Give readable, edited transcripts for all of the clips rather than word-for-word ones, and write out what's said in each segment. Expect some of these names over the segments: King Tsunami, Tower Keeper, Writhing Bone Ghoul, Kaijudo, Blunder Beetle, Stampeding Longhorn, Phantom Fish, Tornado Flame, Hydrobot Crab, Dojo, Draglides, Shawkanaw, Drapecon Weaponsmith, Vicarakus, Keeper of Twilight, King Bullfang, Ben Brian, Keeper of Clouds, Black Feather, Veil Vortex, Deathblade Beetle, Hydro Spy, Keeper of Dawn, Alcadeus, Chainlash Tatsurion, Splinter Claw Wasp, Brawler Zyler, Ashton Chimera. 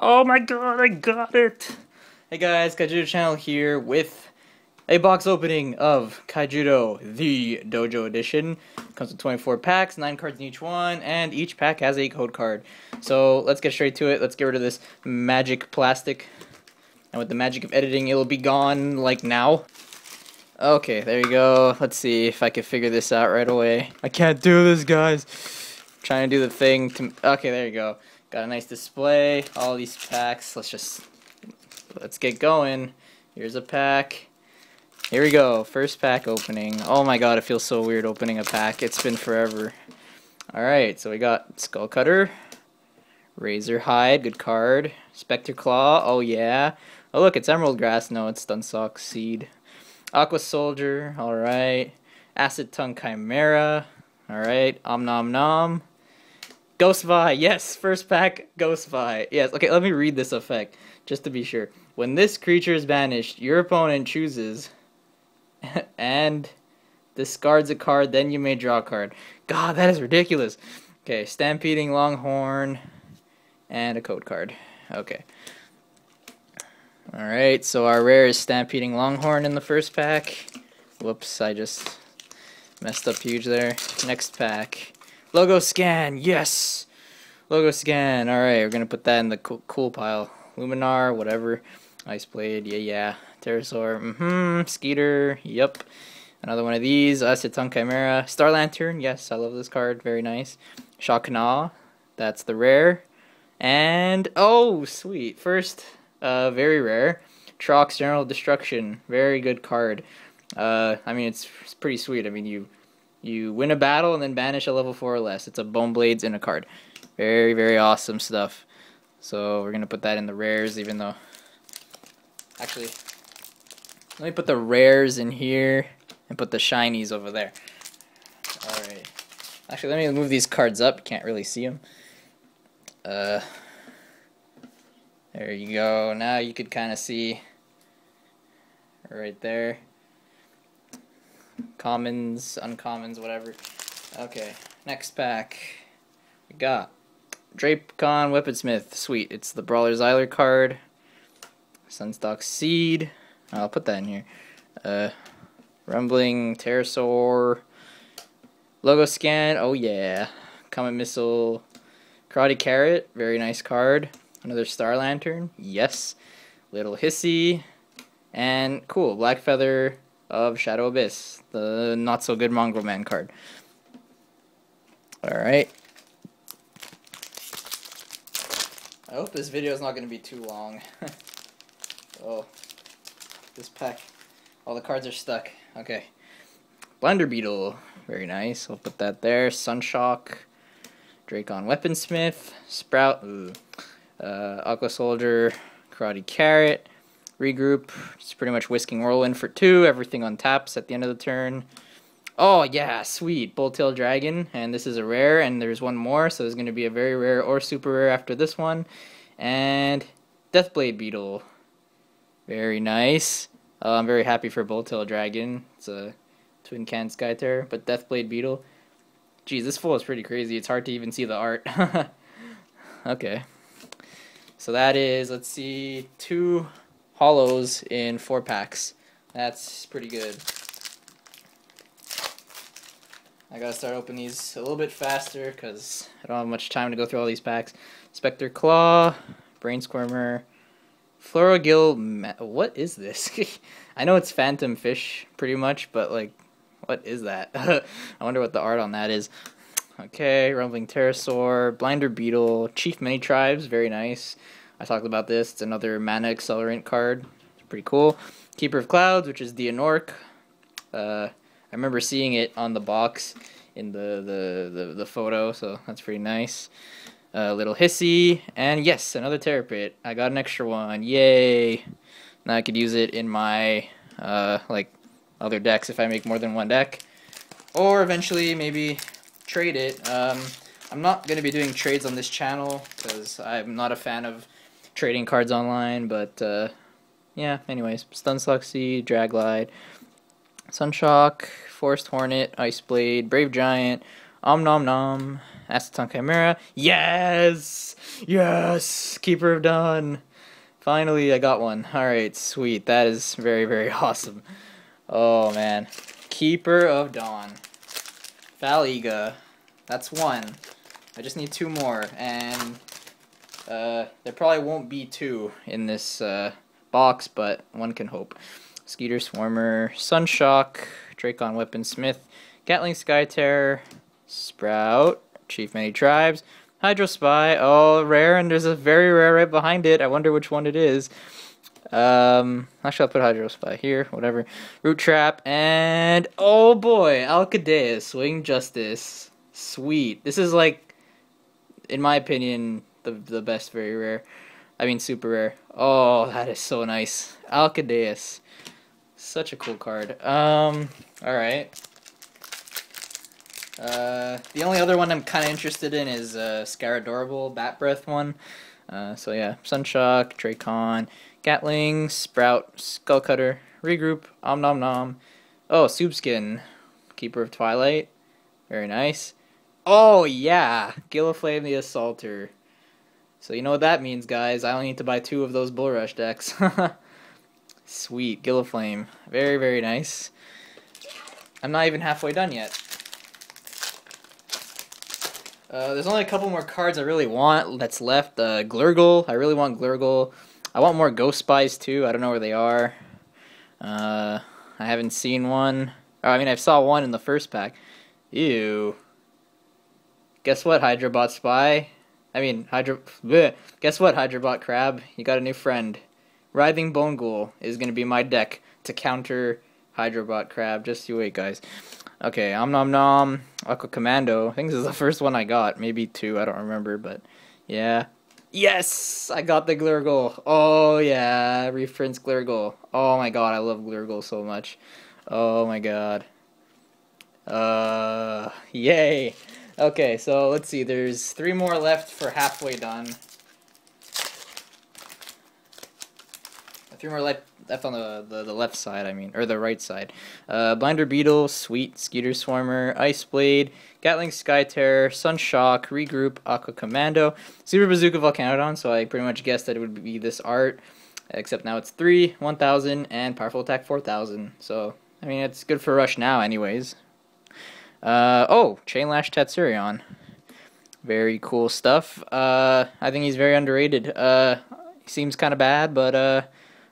Oh my god, I got it! Hey guys, Kaijudo Channel here with a box opening of Kaijudo, the Dojo Edition. It comes with 24 packs, 9 cards in each one, and each pack has a code card. So let's get straight to it. Let's get rid of this magic plastic. And with the magic of editing, it'll be gone, like, now. Okay, there you go. Let's see if I can figure this out right away. I can't do this, guys! I'm trying to do the thing to... Okay, there you go. Got a nice display, all these packs. Let's get going. Here's a pack. Here we go, first pack opening. Oh my god, it feels so weird opening a pack. It's been forever. Alright, so we got Skullcutter, Razor Hide, good card. Spectre Claw, oh yeah. Oh look, it's Emerald Grass. No, it's Stunsock Seed. Aqua Soldier, alright. Acid Tongue Chimera, alright. Om Nom Nom. Ghost Vi, yes, first pack, Ghost Vi, yes. Okay, let me read this effect, just to be sure. When this creature is banished, your opponent chooses and discards a card, then you may draw a card. God, that is ridiculous. Okay, Stampeding Longhorn, and a code card. Okay. Alright, so our rare is Stampeding Longhorn in the first pack. Whoops, I just messed up huge there. Next pack. Logo Scan, yes! Logo Scan, alright, we're gonna put that in the cool pile. Luminar, whatever. Ice Blade, yeah, yeah. Pterosaur, Skeeter, yep. Another one of these. Acid Tongue Chimera. Star Lantern, yes, I love this card, very nice. Shawkanaw, that's the rare. And, oh, sweet, first, very rare. Trox General Destruction, very good card. I mean, it's pretty sweet, I mean, you win a battle and then banish a level 4 or less. It's a Bone Blades in a card. Very, very awesome stuff. So we're going to put that in the rares, even though... Actually, let me put the rares in here and put the shinies over there. Alright. Actually, let me move these cards up. Can't really see them. There you go. Now you could kind of see right there. Commons, uncommons, whatever. Okay, next pack. We got Drapecon Weaponsmith. Sweet, it's the Brawler Zyler card. Sunstock Seed. Oh, I'll put that in here. Rumbling Pterosaur. Logo Scan. Oh, yeah. Comet Missile. Karate Carrot. Very nice card. Another Star Lantern. Yes. Little Hissy. And cool, Black Feather of Shadow Abyss, the not so good Mongrel Man card. Alright. I hope this video is not going to be too long. Oh, this pack. All the cards are stuck. Okay. Blunder Beetle. Very nice. I'll put that there. Sunshock. Dracon Weaponsmith. Sprout. Ooh. Aqua Soldier. Karate Carrot. Regroup, it's pretty much Whisking Whirlwind for 2, everything on taps at the end of the turn. Oh yeah, sweet, Bulltail Dragon, and this is a rare, and there's one more, so there's going to be a very rare or super rare after this one. And Deathblade Beetle, very nice. I'm very happy for Bulltail Dragon, it's a Twin Can Sky Terror, but Deathblade Beetle, geez, this foil is pretty crazy, it's hard to even see the art. Okay, so that is, let's see, 2... Hollows in 4 packs. That's pretty good. I gotta start opening these a little bit faster because I don't have much time to go through all these packs. Spectre Claw, Brainsquirmer, Florogill. What is this? I know it's Phantom Fish pretty much, but like, what is that? I wonder what the art on that is. Okay, Rumbling Pterosaur, Blunder Beetle, Chief Many Tribes, very nice. I talked about this, it's another mana accelerant card, it's pretty cool. Keeper of Clouds, which is Xehanorc. I remember seeing it on the box in the photo, so that's pretty nice. Little Hissy, and yes, another Terrapit. I got an extra one, yay! Now I could use it in my like other decks if I make more than one deck. Or eventually maybe trade it. I'm not going to be doing trades on this channel because I'm not a fan of trading cards online, but yeah, anyways, Stunsock Seed, Draglide, Sunshock, Forest Hornet, Ice Blade, Brave Giant, Om Nom Nom, Ashton Chimera. Yes! Yes! Keeper of Dawn. Finally, I got one. Alright, sweet. That is very, very awesome. Oh, man. Keeper of Dawn. Valiga. That's one. I just need two more, and there probably won't be two in this box, but one can hope. Skeeter Swarmer, Sunshock, Drapecon Weaponsmith, Gatling Sky Terror, Sprout, Chief Many Tribes, Hydro Spy, oh, rare, and there's a very rare right behind it. I wonder which one it is. Actually, I'll put Hydro Spy here, whatever. Root Trap, and oh boy, Alcadeus, Swing Justice. Sweet. This is like, in my opinion, the best very rare. I mean, super rare. Oh, that is so nice. Alcadeus. Such a cool card. Alright. The only other one I'm kind of interested in is Scaradorable, Bat Breath one. So yeah, Sunshock, Dracon, Gatling, Sprout, Skullcutter, Regroup, Om Nom Nom. Oh, Soupskin, Keeper of Twilight. Very nice. Oh yeah, Gilliflame the Assaulter. So you know what that means, guys. I only need to buy two of those Bull Rush decks. Sweet, Gilliflame. Very, very nice. I'm not even halfway done yet. There's only a couple more cards I really want that's left. Glurgle. I really want Glurgle. I want more Ghost Spies too. I don't know where they are. I haven't seen one. Or, I mean, I saw one in the first pack. Ew. Guess what, Hydrobot Spy? I mean, guess what, Hydrobot Crab? You got a new friend. Writhing Bone Ghoul is going to be my deck to counter Hydrobot Crab. Just you wait, guys. Okay, Om Nom Nom, Aqua Commando. I think this is the first one I got. Maybe two, I don't remember, but yeah. Yes! I got the Glurgle. Oh, yeah. Reprints Glurgle. Oh, my God. I love Glurgle so much. Oh, my God. Yay. Okay, so let's see. There's three more left for halfway done. Three more left on the left side, I mean, or the right side. Blunder Beetle, Sweet, Skeeter Swarmer, Ice Blade, Gatling Sky Terror, Sunshock, Regroup, Aqua Commando, Super Bazooka Volcanodon, so I pretty much guessed that it would be this art, except now it's 3, 1000, and Powerful Attack 4000. So, I mean, it's good for Rush now anyways. Oh, Chainlash Tatsurion. Very cool stuff. I think he's very underrated. He seems kind of bad, but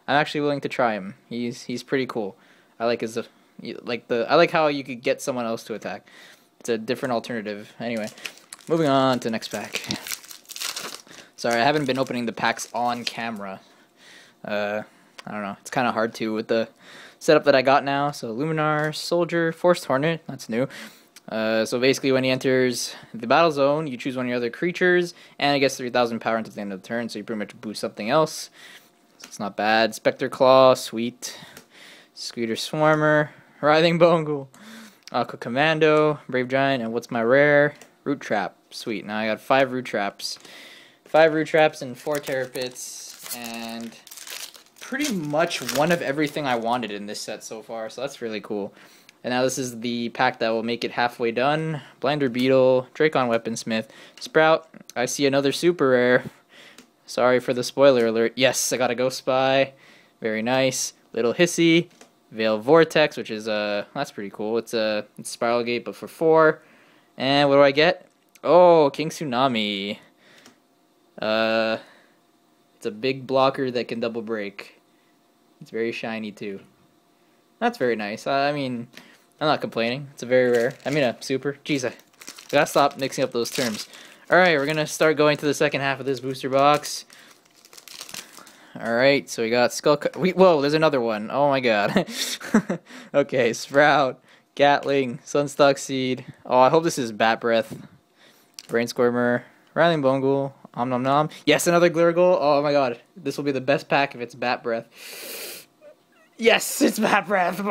I'm actually willing to try him. He's pretty cool. I like his I like how you could get someone else to attack. It's a different alternative. Anyway, moving on to the next pack. Sorry, I haven't been opening the packs on camera. I don't know. It's kind of hard to with the setup that I got now. So Luminar, Soldier, Forest Hornet. That's new. So basically, when he enters the battle zone, you choose one of your other creatures, and it gets 3,000 power until the end of the turn. So you pretty much boost something else. It's not bad. Spectre Claw, Sweet, Skeeter Swarmer, Writhing Bone Ghoul, Aqua Commando, Brave Giant, and what's my rare? Root Trap. Sweet. Now I got 5 Root Traps. 5 Root Traps and 4 Terrapits, and pretty much one of everything I wanted in this set so far, so that's really cool. And now this is the pack that will make it halfway done. Blunder Beetle, Dracon Weaponsmith, Sprout. I see another super rare. Sorry for the spoiler alert. Yes, I got a Ghost Spy. Very nice. Little Hissy. Veil Vortex, which is, that's pretty cool. It's a Spiral Gate, but for 4. And what do I get? Oh, King Tsunami. It's a big blocker that can double break. It's very shiny, too. That's very nice. I mean, I'm not complaining. It's a very rare. I mean, a super. Jeez, I gotta stop mixing up those terms. Alright, we're gonna start going to the second half of this booster box. Alright, so we got whoa, there's another one. Oh my god. Okay, Sprout, Gatling, Sunstock Seed. Oh, I hope this is Bat Breath. Brainsquirmer, Writhing Bone Ghoul, Om Nom Nom. Yes, another Glurgle. Oh my god. This will be the best pack if it's Bat Breath. Yes, it's Bat Breath.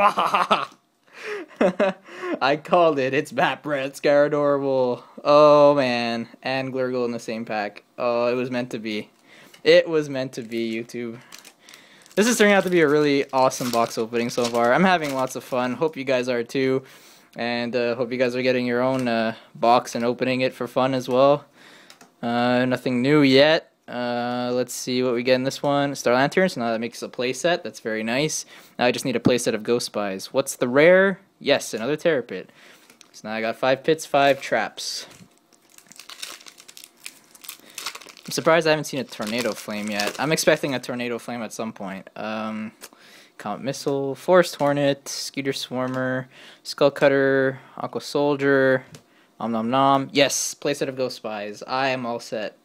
I called it. It's Bat Breath, Scaradorable. Oh man, and Glurgle in the same pack. Oh, it was meant to be. It was meant to be, YouTube. This is turning out to be a really awesome box opening so far. I'm having lots of fun. Hope you guys are too. And hope you guys are getting your own box and opening it for fun as well. Nothing new yet. Let's see what we get in this one. Star Lanterns. Now that makes a playset. That's very nice. Now I just need a playset of Ghost Spies. What's the rare? Yes, another Terrapit. So now I got 5 pits, 5 traps. I'm surprised I haven't seen a Tornado Flame yet. I'm expecting a Tornado Flame at some point. Comet Missile, Forest Hornet, Skeeter Swarmer, Skull Cutter, Aqua Soldier, Om Nom Nom. Yes, playset of Ghost Spies. I am all set.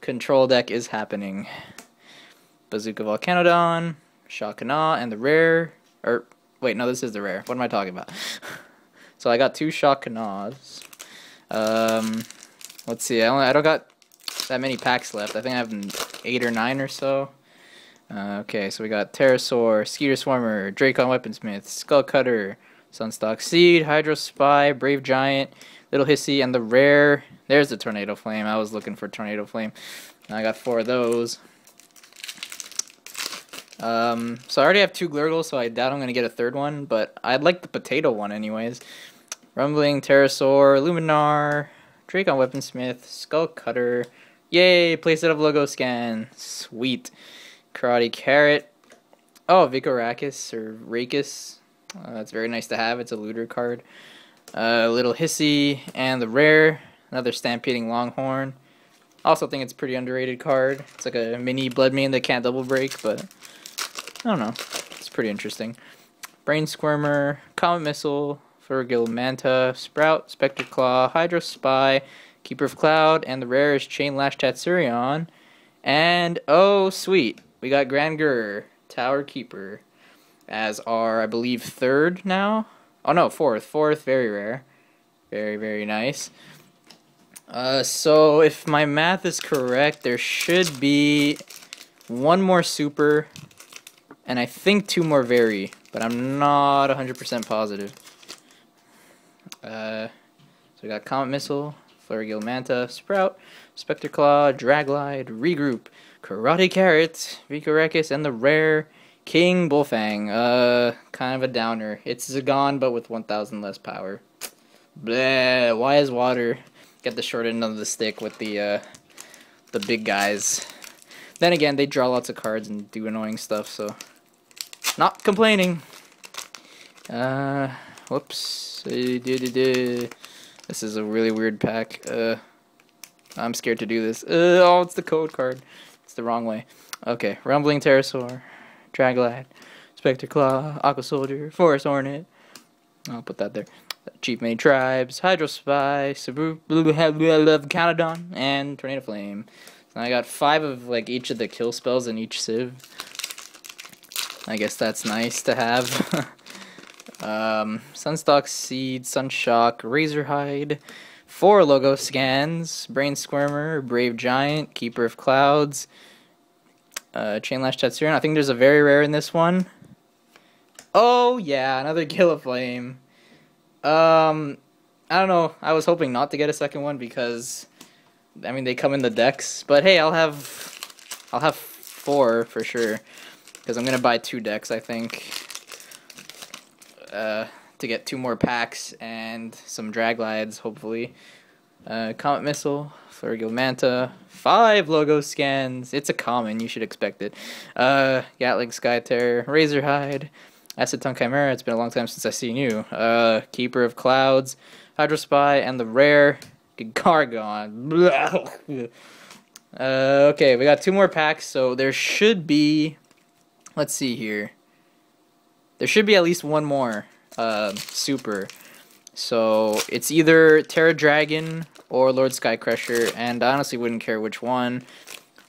Control deck is happening. Bazooka Volcanodon, Shockana, and the rare. Or, wait, no, this is the rare. What am I talking about? So I got 2 Shockana's. Let's see, I don't got that many packs left. I think I have 8 or 9 or so. Okay, so we got Pterosaur, Skeeter Swarmer, Drapecon Weaponsmith, Skull Cutter, Sunstock Seed, Hydro Spy, Brave Giant, Little Hissy, and the rare. There's the Tornado Flame. I was looking for Tornado Flame. And I got 4 of those. So I already have 2 Glurgles, so I doubt I'm going to get a third one, but I'd like the potato one anyways. Rumbling, Pterosaur, Luminar, Drapecon Weaponsmith, Skull Cutter. Yay, playset of Logo Scan. Sweet. Karate Carrot. Oh, Vicarakus or Rakus. That's very nice to have. It's a looter card. Little Hissy and the rare. Another Stampeding Longhorn. Also think it's a pretty underrated card. It's like a mini Bloodmane that can't double break, but I don't know. It's pretty interesting. Brainsquirmer, Comet Missile, Florogill Manta, Sprout, Spectre Claw, Hydro Spy, Keeper of Cloud, and the rare is Chainlash Tatsurion. And oh sweet, we got Grand Gur, Tower Keeper, as our, I believe, 3rd now. Oh no, 4th, very rare. Very, very nice. So if my math is correct, there should be 1 more super, and I think 2 more vary, but I'm not 100% positive. So we got Comet Missile, Florogill Manta, Sprout, Spectre Claw, Draglide, Regroup, Karate Carrot, Vicarakus, and the rare King Bullfang. Kind of a downer. It's Zagon, but with 1,000 less power. Bleh, why is water? Get the short end of the stick with the big guys. Then again, they draw lots of cards and do annoying stuff, so not complaining. Whoops. This is a really weird pack. I'm scared to do this. Oh, it's the code card. It's the wrong way. Okay, Rumbling Pterosaur, Draglide, Spectre Claw, Aqua Soldier, Forest Hornet. I'll put that there. Chief Many Tribes, Hydro Spy, Canodon, and Tornado Flame. So I got 5 of like each of the kill spells in each Civ. I guess that's nice to have. Sunstock Seed, Sunshock, Razorhide, 4 Logo Scans, Brainsquirmer, Brave Giant, Keeper of Clouds, Chainlash Tatsurion. I think there's a very rare in this one. Oh yeah, another Gilliflame. I don't know, I was hoping not to get a second one because, I mean, they come in the decks, but hey, I'll have 4 for sure, because I'm going to buy 2 decks, I think. To get 2 more packs and some Draglides, hopefully. Comet Missile, Florogill Manta, 5 Logo Scans. It's a common, you should expect it. Gatling Sky Terror, Razorhide, Aceton Chimera. It's been a long time since I've seen you. Keeper of Clouds, Hydro Spy, and the rare Gargon. Okay, we got 2 more packs, so there should be. Let's see here. There should be at least 1 more super. So it's either Terra Dragon or Lord Skycrusher, and I honestly wouldn't care which one.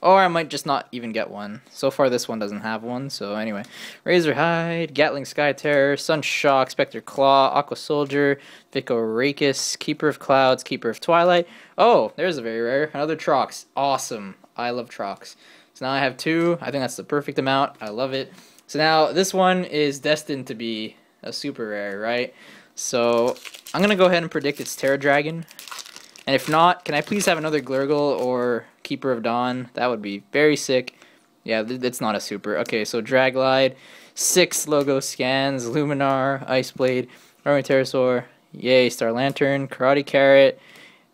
Or I might just not even get one. So far this one doesn't have one, so anyway. Razorhide, Gatling Sky Terror, Sunshock, Spectre Claw, Aqua Soldier, Vicarakus, Keeper of Clouds, Keeper of Twilight. Oh, there's a very rare. Another Trox. Awesome. I love Trox. So now I have 2. I think that's the perfect amount. I love it. So now, this one is destined to be a super rare, right? So, I'm going to go ahead and predict it's Terra Dragon. And if not, can I please have another Glurgle or Keeper of Dawn? That would be very sick. Yeah, it's not a super. Okay, so Draglide, 6 Logo Scans, Luminar, Iceblade, Armored Pterosaur, Yay, Star Lantern, Karate Carrot,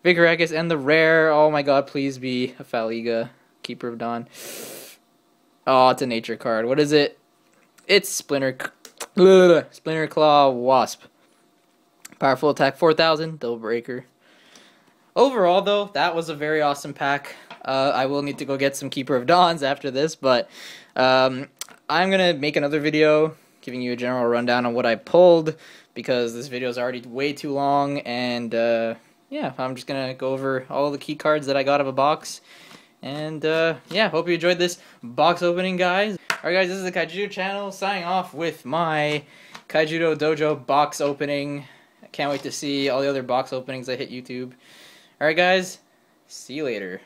Vicarakus, and the rare. Oh my god, please be a Valiga, Keeper of Dawn. Oh, it's a nature card. What is it? It's Splinter Claw Wasp. Powerful attack 4000, Double Breaker. Overall, though, that was a very awesome pack. I will need to go get some Keeper of Dawns after this, but I'm going to make another video giving you a general rundown on what I pulled, because this video is already way too long, and yeah, I'm just going to go over all the key cards that I got of a box. And yeah, hope you enjoyed this box opening, guys. Alright guys, this is the Kaijudo channel, signing off with my Kaijudo Dojo box opening. I can't wait to see all the other box openings that hit YouTube. Alright guys, see you later.